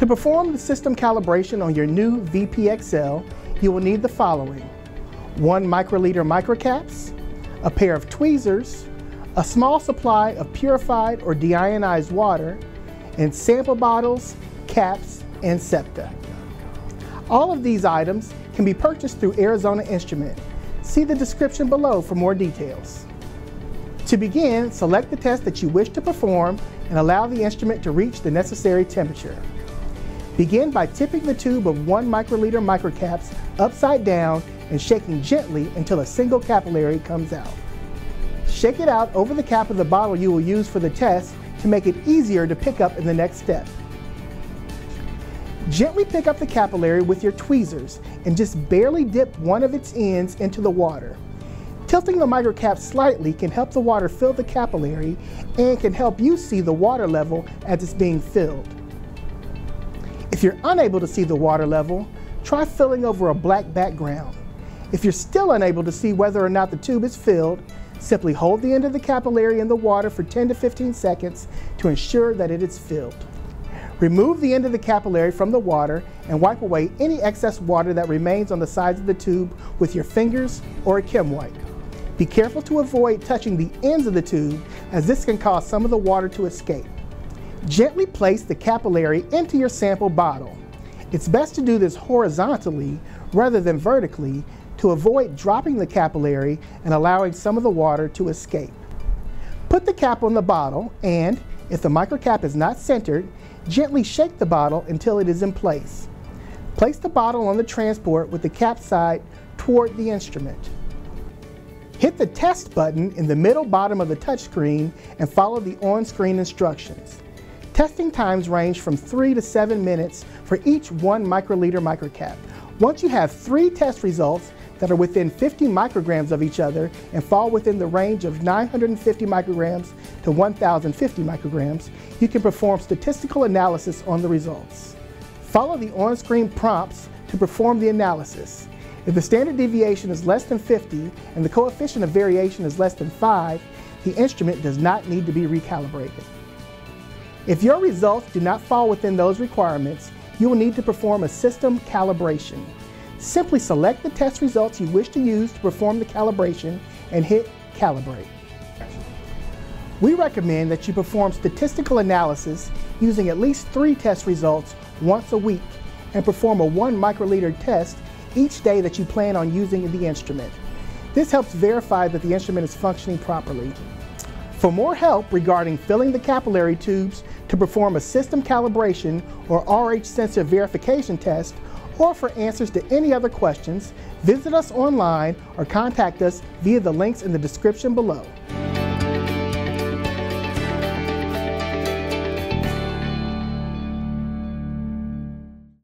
To perform the system calibration on your new VPXL, you will need the following: 1 microliter microcaps, a pair of tweezers, a small supply of purified or deionized water, and sample bottles, caps, and septa. All of these items can be purchased through Arizona Instrument. See the description below for more details. To begin, select the test that you wish to perform and allow the instrument to reach the necessary temperature. Begin by tipping the tube of 1 microliter microcaps upside down and shaking gently until a single capillary comes out. Shake it out over the cap of the bottle you will use for the test to make it easier to pick up in the next step. Gently pick up the capillary with your tweezers and just barely dip one of its ends into the water. Tilting the microcap slightly can help the water fill the capillary and can help you see the water level as it's being filled. If you're unable to see the water level, try filling over a black background. If you're still unable to see whether or not the tube is filled, simply hold the end of the capillary in the water for 10 to 15 seconds to ensure that it is filled. Remove the end of the capillary from the water and wipe away any excess water that remains on the sides of the tube with your fingers or a chem wipe. Be careful to avoid touching the ends of the tube, as this can cause some of the water to escape. Gently place the capillary into your sample bottle. It's best to do this horizontally rather than vertically to avoid dropping the capillary and allowing some of the water to escape. Put the cap on the bottle and, if the microcap is not centered, gently shake the bottle until it is in place. Place the bottle on the transport with the cap side toward the instrument. Hit the test button in the middle bottom of the touchscreen and follow the on-screen instructions. Testing times range from 3 to 7 minutes for each 1 microliter microcap. Once you have 3 test results that are within 50 micrograms of each other and fall within the range of 950 micrograms to 1,050 micrograms, you can perform statistical analysis on the results. Follow the on-screen prompts to perform the analysis. If the standard deviation is less than 50 and the coefficient of variation is less than 5, the instrument does not need to be recalibrated. If your results do not fall within those requirements, you will need to perform a system calibration. Simply select the test results you wish to use to perform the calibration and hit Calibrate. We recommend that you perform statistical analysis using at least 3 test results once a week and perform a 1 microliter test each day that you plan on using the instrument. This helps verify that the instrument is functioning properly. For more help regarding filling the capillary tubes to perform a system calibration or RH sensor verification test, or for answers to any other questions, visit us online or contact us via the links in the description below.